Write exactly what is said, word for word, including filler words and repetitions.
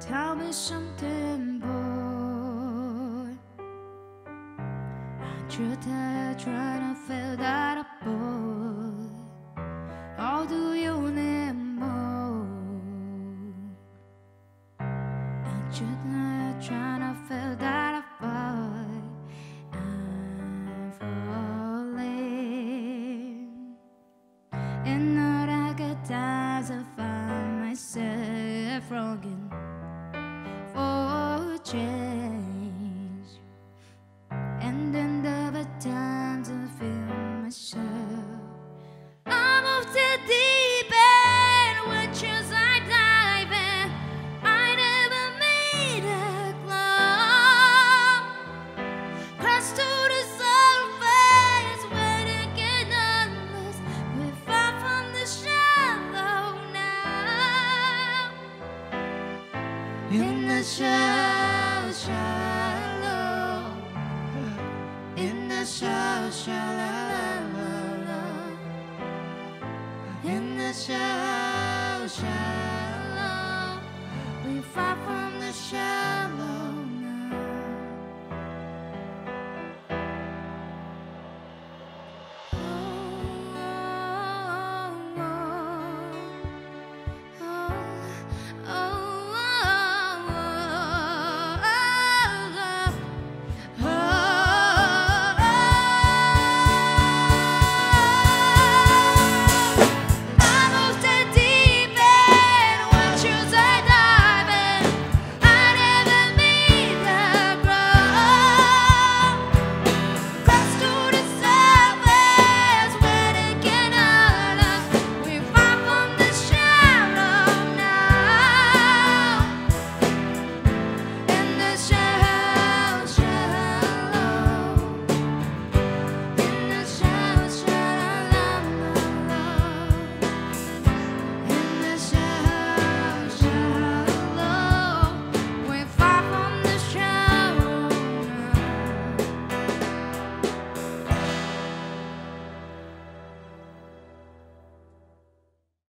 Tell me something, boy. Aren't you tired trying to fill that up, boy? Or do you need more? Aren't you tired trying to fill that up, boy? I'm falling. In all the good times, I find myself wronging. Yeah.